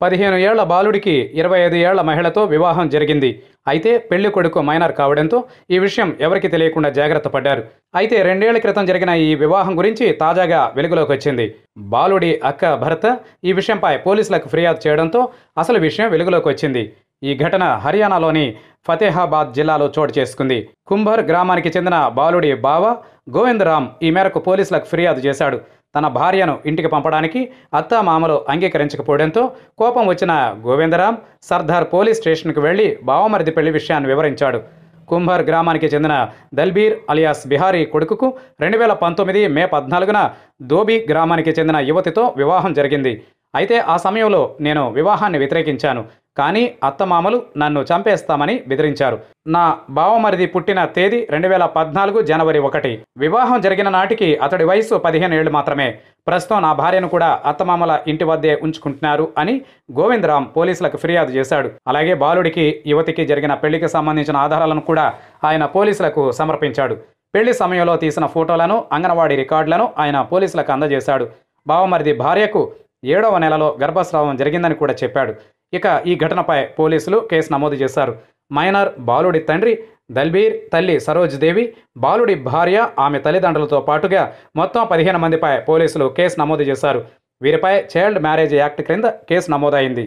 Padihena Baludiki, Yerva the Yerla Mahalato, Vivahan Jerigindi. Aite, Pelli Koduko Minor Cavadento, Ivisham, Everkitelekunda Jagrata Padar. Aite, Rendel Kretan Jerigana, Vivahan Gurinchi, Tajaga, Velugulo Cochindi. Baludi Aka Bharta, Ivisham Pai, Police like Freya Chedanto, Asal Visham, Velugulo Cochindi. ఈ ఘటన హర్యానాలోని ఫతేహాబాద్ జిల్లాలో చోటు చేసుకుంది. కుంభర్ గ్రామానికి చెందిన బాలుడి బావ గోవిందరామ్ ఈ మేరకు పోలీసులకు ఫిర్యాదు చేశాడు. తన భార్యను ఇంటికి పంపడానికి అత్తమామలు అంగీకరించకపోవడంతో కోపం వచ్చిన గోవిందరామ్ సర్దార్ పోలీస్ స్టేషన్కు వెళ్లి బావమరిది పెళ్లి విషయాన్ని వివరించాడు. కుంభర్ గ్రామానికి చెందిన దల్బీర్ అలియాస్ బిహారీ కొడుకుకు 2019 మే 14న దోబి గ్రామానికి చెందిన యువతితో వివాహం జరిగింది. అయితే ఆ సమయంలో నేను వివాహాన్ని వ్యతిరేకించాను. కానీ అత్తమామలు నన్ను చంపేస్తామని బెదిరించారు. నా బావమరిది పుట్టిన తేదీ 2014 జనవరి 1. వివాహం జరిగిన నాటికి అతడి వయసు 15 ఏళ్లు మాత్రమే. ప్రస్తుతం నా భార్యను కూడా అత్తమామల ఇంటి వద్దే ఉంచుకుంటున్నారు అని గోవిందరామ్ పోలీసులకు ఫిర్యాదు చేశాడు. అలాగే బాలుడికి యువతికి జరిగిన పెళ్లికి సంబంధించిన ఆధారాలను కూడా ఆయన పోలీసులకు సమర్పించాడు. పెళ్లి సమయంలో తీసిన ఫోటోలను అంగన్వాడీ రికార్డులను ఆయన పోలీసులకు అందజేశాడు. బావమరిది భార్యకు 7వ నెలలో గర్భస్రావం జరిగిందని కూడా చెప్పాడు. ఇక ఈ ఘటనపై పోలీసులు కేసు నమోదు చేశారు. మైనర్ బాలుడి తండ్రి దల్బీర్, తల్లి సరోజ్ దేవి, బాలుడి భార్య, ఆమె తల్లిదండ్రులతో పాటుగా మొత్తం 15 మందిపై పోలీసులు కేసు నమోదు చేశారు. వీరిపై చైల్డ్ మ్యారేజ్ యాక్ట్ క్రింద కేసు నమోదైంది.